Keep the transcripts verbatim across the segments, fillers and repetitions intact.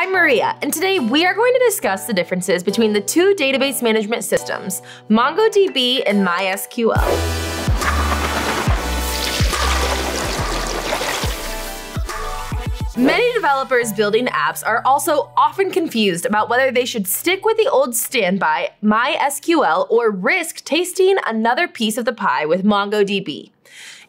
I'm Maria, and today we are going to discuss the differences between the two database management systems, MongoDB and MySQL. Many developers building apps are also often confused about whether they should stick with the old standby MySQL or risk tasting another piece of the pie with MongoDB.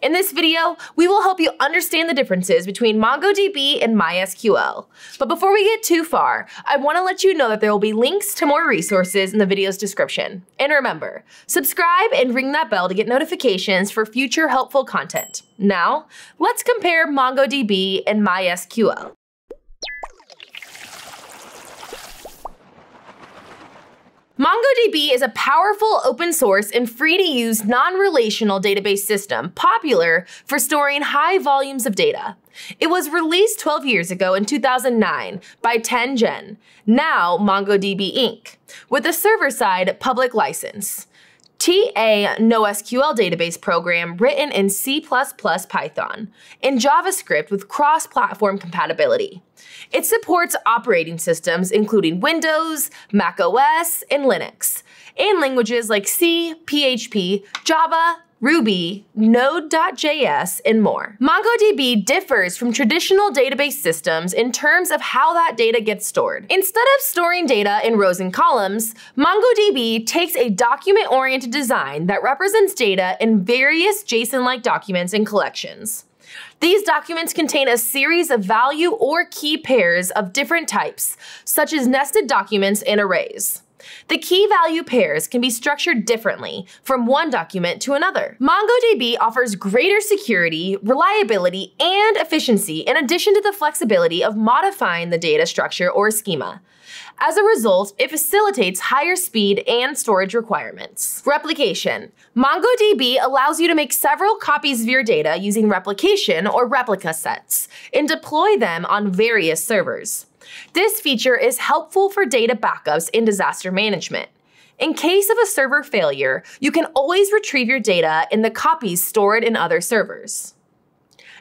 In this video, we will help you understand the differences between MongoDB and MySQL. But before we get too far, I want to let you know that there will be links to more resources in the video's description. And remember, subscribe and ring that bell to get notifications for future helpful content. Now, let's compare MongoDB and MySQL. MongoDB is a powerful, open source, and free-to-use non-relational database system popular for storing high volumes of data. It was released twelve years ago in two thousand nine by Ten Gen, now MongoDB Incorporated, with a server-side public license. T A NoSQL database program written in C plus plus, Python, and JavaScript with cross-platform compatibility. It supports operating systems including Windows, Mac O S, and Linux, and languages like C, P H P, Java, Ruby, Node dot J S, and more. MongoDB differs from traditional database systems in terms of how that data gets stored. Instead of storing data in rows and columns, MongoDB takes a document-oriented design that represents data in various JSON-like documents and collections. These documents contain a series of value or key pairs of different types, such as nested documents and arrays. The key value pairs can be structured differently from one document to another. MongoDB offers greater security, reliability, and efficiency in addition to the flexibility of modifying the data structure or schema. As a result, it facilitates higher speed and storage requirements. Replication. MongoDB allows you to make several copies of your data using replication or replica sets and deploy them on various servers. This feature is helpful for data backups and disaster management. In case of a server failure, you can always retrieve your data in the copies stored in other servers.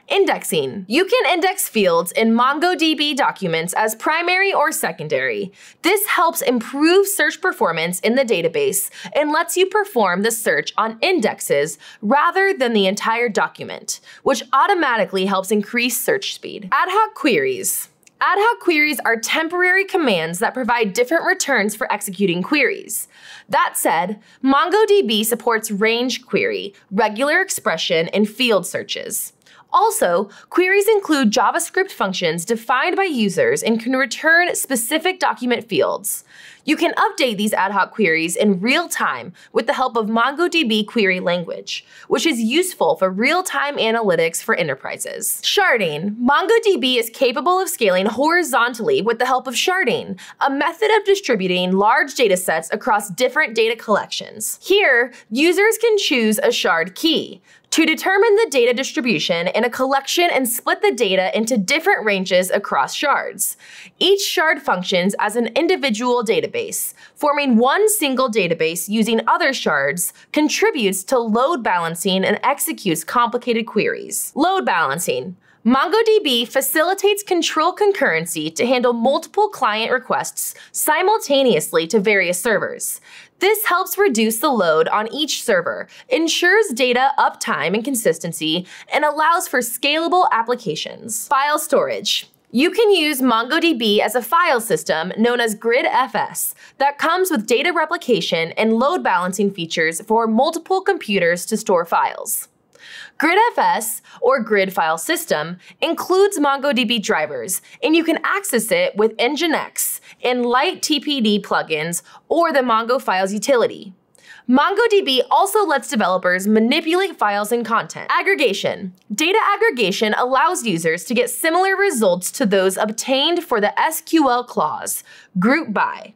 Indexing. You can index fields in MongoDB documents as primary or secondary. This helps improve search performance in the database and lets you perform the search on indexes rather than the entire document, which automatically helps increase search speed. Ad hoc queries. Ad hoc queries are temporary commands that provide different returns for executing queries. That said, MongoDB supports range query, regular expression, and field searches. Also, queries include JavaScript functions defined by users and can return specific document fields. You can update these ad hoc queries in real time with the help of MongoDB query language, which is useful for real-time analytics for enterprises. Sharding. MongoDB is capable of scaling horizontally with the help of sharding, a method of distributing large data sets across different data collections. Here, users can choose a shard key to determine the data distribution in a collection and split the data into different ranges across shards. Each shard functions as an individual database. Forming one single database using other shards contributes to load balancing and executes complicated queries. Load balancing. MongoDB facilitates control concurrency to handle multiple client requests simultaneously to various servers. This helps reduce the load on each server, ensures data uptime and consistency, and allows for scalable applications. File storage. You can use MongoDB as a file system known as GridFS that comes with data replication and load balancing features for multiple computers to store files. GridFS, or Grid File System, includes MongoDB drivers, and you can access it with Nginx and LiteTPD plugins or the MongoFiles utility. MongoDB also lets developers manipulate files and content. Aggregation. Data aggregation allows users to get similar results to those obtained for the S Q L clause, group by.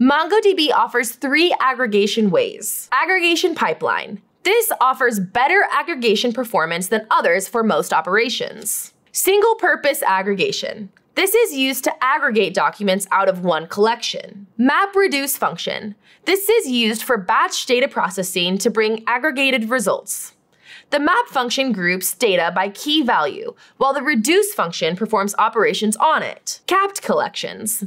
MongoDB offers three aggregation ways. Aggregation pipeline. This offers better aggregation performance than others for most operations. Single-purpose aggregation. This is used to aggregate documents out of one collection. MapReduce function. This is used for batch data processing to bring aggregated results. The map function groups data by key value, while the reduce function performs operations on it. Capped collections.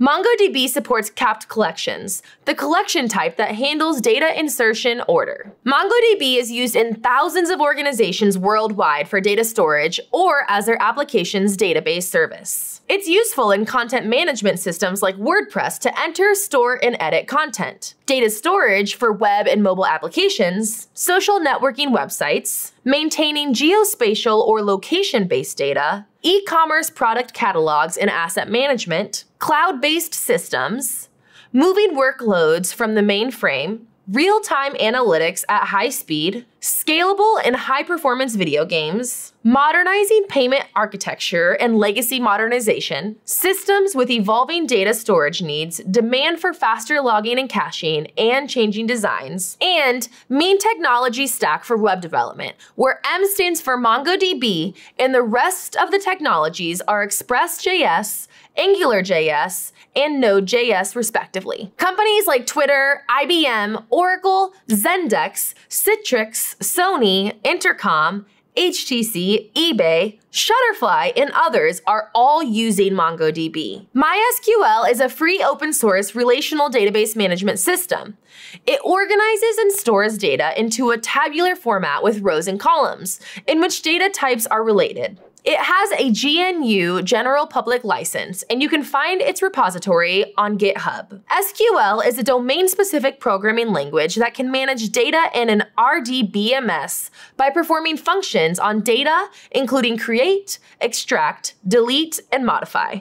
MongoDB supports capped collections, the collection type that handles data insertion order. MongoDB is used in thousands of organizations worldwide for data storage or as their application's database service. It's useful in content management systems like WordPress to enter, store, and edit content, data storage for web and mobile applications, social networking websites, maintaining geospatial or location-based data, e-commerce product catalogs and asset management, cloud-based systems, moving workloads from the mainframe, real-time analytics at high speed, scalable and high-performance video games, modernizing payment architecture and legacy modernization, systems with evolving data storage needs, demand for faster logging and caching, and changing designs, and mean technology stack for web development, where M stands for MongoDB, and the rest of the technologies are Express.js, Angular.js, and Node.js, respectively. Companies like Twitter, I B M, Oracle, Zendesk, Citrix, Sony, Intercom, H T C, eBay, Shutterfly, and others are all using MongoDB. MySQL is a free open source relational database management system. It organizes and stores data into a tabular format with rows and columns, in which data types are related. It has a G N U general public license, and you can find its repository on GitHub. S Q L is a domain-specific programming language that can manage data in an R D B M S by performing functions on data, including create, extract, delete, and modify.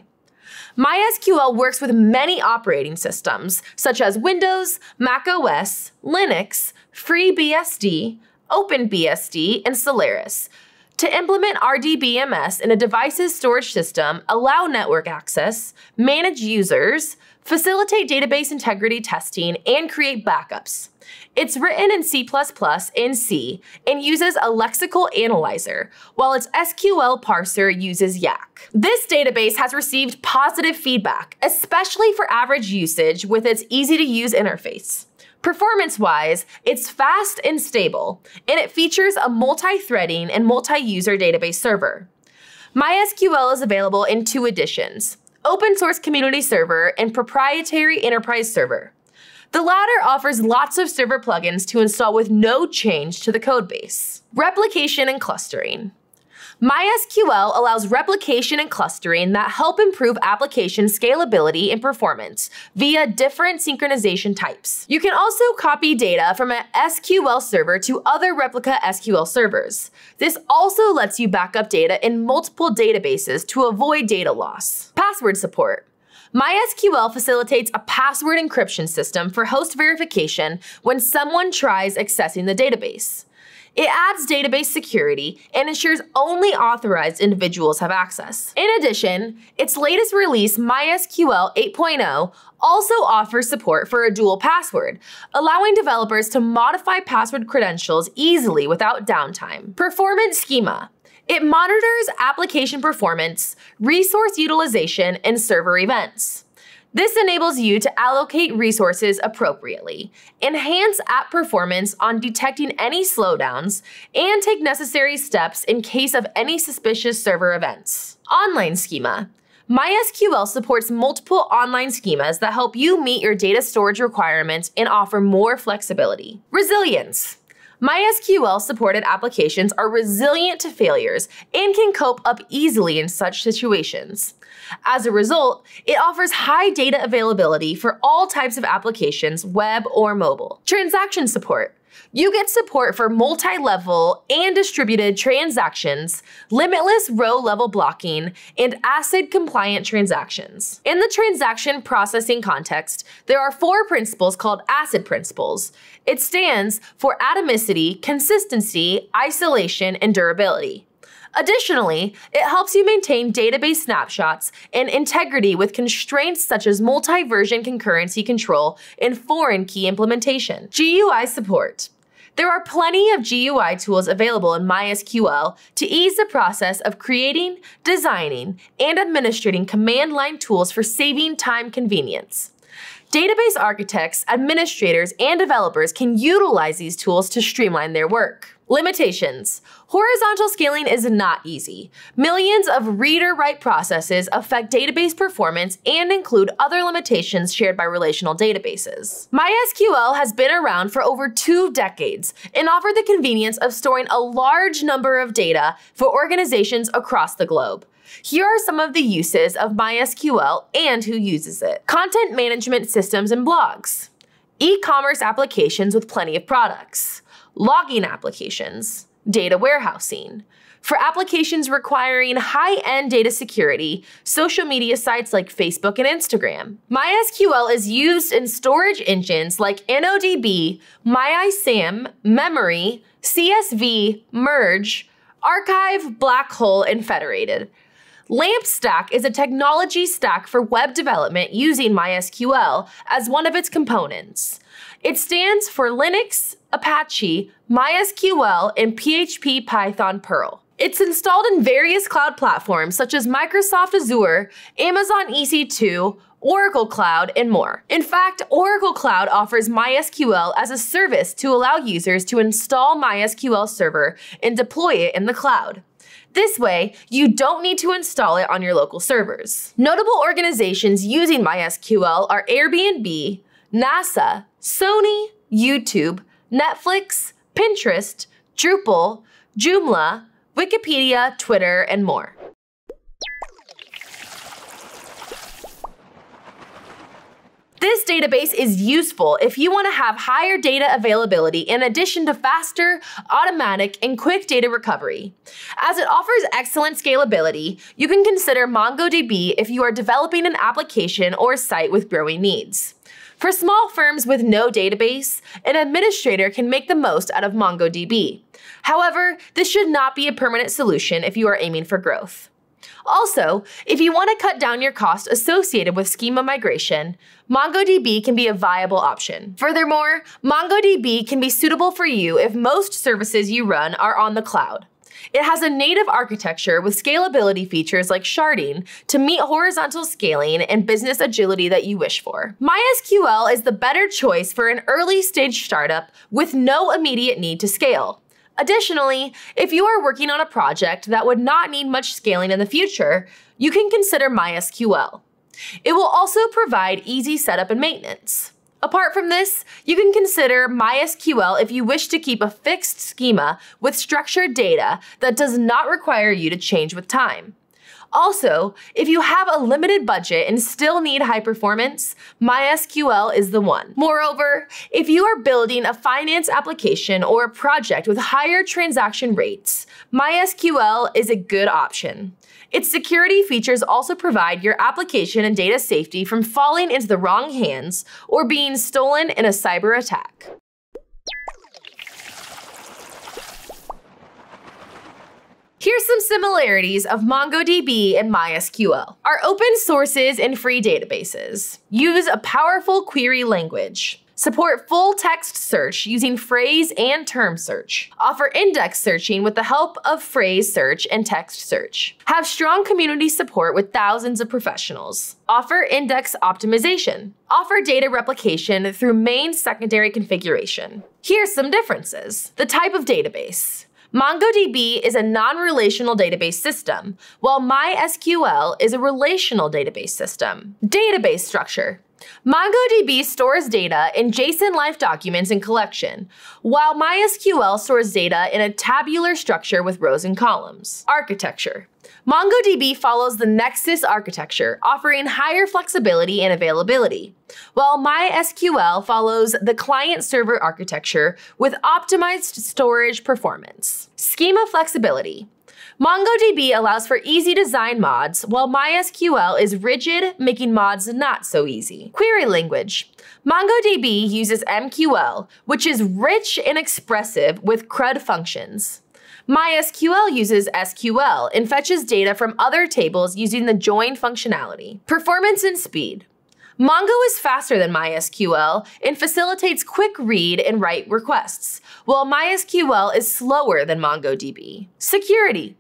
MySQL works with many operating systems, such as Windows, Mac O S, Linux, FreeBSD, OpenBSD, and Solaris, to implement R D B M S in a device's storage system, allow network access, manage users, facilitate database integrity testing, and create backups. It's written in C plus plus and C and uses a lexical analyzer, while its S Q L parser uses yak. This database has received positive feedback, especially for average usage with its easy-to-use interface. Performance-wise, it's fast and stable, and it features a multi-threading and multi-user database server. MySQL is available in two editions, open source community server and proprietary enterprise server. The latter offers lots of server plugins to install with no change to the codebase. Replication and clustering. MySQL allows replication and clustering that help improve application scalability and performance via different synchronization types. You can also copy data from an S Q L server to other replica S Q L servers. This also lets you back up data in multiple databases to avoid data loss. Password support. MySQL facilitates a password encryption system for host verification when someone tries accessing the database. It adds database security and ensures only authorized individuals have access. In addition, its latest release, MySQL eight point oh, also offers support for a dual password, allowing developers to modify password credentials easily without downtime. Performance schema. It monitors application performance, resource utilization, and server events. This enables you to allocate resources appropriately, enhance app performance on detecting any slowdowns, and take necessary steps in case of any suspicious server events. Online schema. MySQL supports multiple online schemas that help you meet your data storage requirements and offer more flexibility. Resilience. MySQL-supported applications are resilient to failures and can cope up easily in such situations. As a result, it offers high data availability for all types of applications, web or mobile. Transaction support. You get support for multi-level and distributed transactions, limitless row-level blocking, and ACID-compliant transactions. In the transaction processing context, there are four principles called ACID principles. It stands for atomicity, consistency, isolation, and durability. Additionally, it helps you maintain database snapshots and integrity with constraints such as multi-version concurrency control and foreign key implementation. G U I support. There are plenty of G U I tools available in MySQL to ease the process of creating, designing, and administrating command line tools for saving time convenience. Database architects, administrators, and developers can utilize these tools to streamline their work. Limitations. Horizontal scaling is not easy. Millions of read-or-write processes affect database performance and include other limitations shared by relational databases. MySQL has been around for over two decades and offered the convenience of storing a large number of data for organizations across the globe. Here are some of the uses of MySQL and who uses it. Content management systems and blogs. E-commerce applications with plenty of products. Logging applications, data warehousing. For applications requiring high-end data security, social media sites like Facebook and Instagram. MySQL is used in storage engines like NoDB, MyISAM, Memory, C S V, Merge, Archive, Black Hole, and Federated. LAMP Stack is a technology stack for web development using MySQL as one of its components. It stands for Linux, Apache, MySQL, and P H P, Python, Perl. It's installed in various cloud platforms such as Microsoft Azure, Amazon E C two, Oracle Cloud, and more. In fact, Oracle Cloud offers MySQL as a service to allow users to install MySQL Server and deploy it in the cloud. This way, you don't need to install it on your local servers. Notable organizations using MySQL are Airbnb, NASA, Sony, YouTube, Netflix, Pinterest, Drupal, Joomla, Wikipedia, Twitter, and more. This database is useful if you want to have higher data availability in addition to faster, automatic, and quick data recovery. As it offers excellent scalability, you can consider MongoDB if you are developing an application or site with growing needs. For small firms with no database, an administrator can make the most out of MongoDB. However, this should not be a permanent solution if you are aiming for growth. Also, if you want to cut down your cost associated with schema migration, MongoDB can be a viable option. Furthermore, MongoDB can be suitable for you if most services you run are on the cloud. It has a native architecture with scalability features like sharding to meet horizontal scaling and business agility that you wish for. MySQL is the better choice for an early-stage startup with no immediate need to scale. Additionally, if you are working on a project that would not need much scaling in the future, you can consider MySQL. It will also provide easy setup and maintenance. Apart from this, you can consider MySQL if you wish to keep a fixed schema with structured data that does not require you to change with time. Also, if you have a limited budget and still need high performance, MySQL is the one. Moreover, if you are building a finance application or a project with higher transaction rates, MySQL is a good option. Its security features also provide your application and data safety from falling into the wrong hands or being stolen in a cyber attack. Here's some similarities of MongoDB and MySQL. Are open sources and free databases. Use a powerful query language. Support full text search using phrase and term search. Offer index searching with the help of phrase search and text search. Have strong community support with thousands of professionals. Offer index optimization. Offer data replication through main secondary configuration. Here's some differences. The type of database. MongoDB is a non-relational database system, while MySQL is a relational database system. Database structure. MongoDB stores data in JSON-like documents and collection, while MySQL stores data in a tabular structure with rows and columns. Architecture. MongoDB follows the Nexus architecture, offering higher flexibility and availability, while MySQL follows the client-server architecture with optimized storage performance. Schema flexibility. MongoDB allows for easy design mods, while MySQL is rigid, making mods not so easy. Query language. MongoDB uses M Q L, which is rich and expressive with CRUD functions. MySQL uses S Q L and fetches data from other tables using the join functionality. Performance and speed. Mongo is faster than MySQL and facilitates quick read and write requests, while MySQL is slower than MongoDB. Security.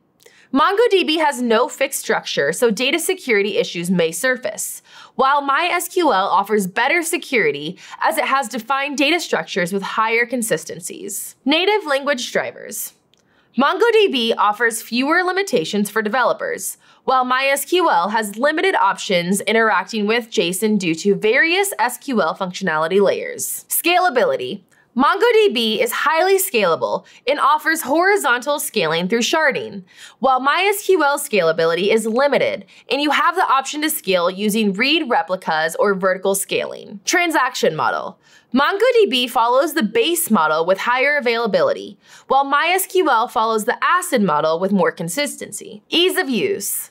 MongoDB has no fixed structure, so data security issues may surface, while MySQL offers better security as it has defined data structures with higher consistencies. Native language drivers. MongoDB offers fewer limitations for developers, while MySQL has limited options interacting with JSON due to various S Q L functionality layers. Scalability. MongoDB is highly scalable and offers horizontal scaling through sharding, while MySQL scalability is limited and you have the option to scale using read replicas or vertical scaling. Transaction model. MongoDB follows the base model with higher availability, while MySQL follows the ACID model with more consistency. Ease of use.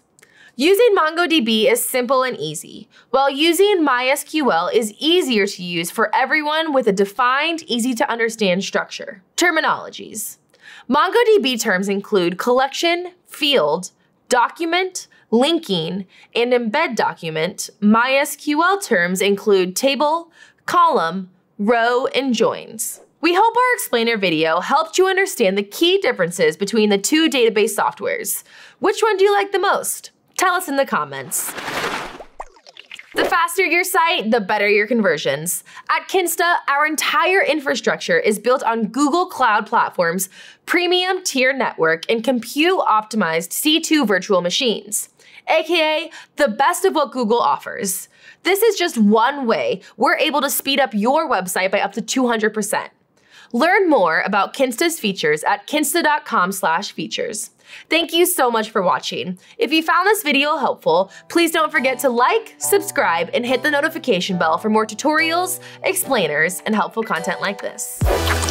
Using MongoDB is simple and easy, while using MySQL is easier to use for everyone with a defined, easy-to-understand structure. Terminologies. MongoDB terms include collection, field, document, linking, and embed document. MySQL terms include table, column, row, and joins. We hope our explainer video helped you understand the key differences between the two database softwares. Which one do you like the most? Tell us in the comments. The faster your site, the better your conversions. At Kinsta, our entire infrastructure is built on Google Cloud Platform's premium tier network and compute-optimized C two virtual machines, aka the best of what Google offers. This is just one way we're able to speed up your website by up to two hundred percent. Learn more about Kinsta's features at kinsta dot com slash features. Thank you so much for watching. If you found this video helpful, please don't forget to like, subscribe, and hit the notification bell for more tutorials, explainers, and helpful content like this.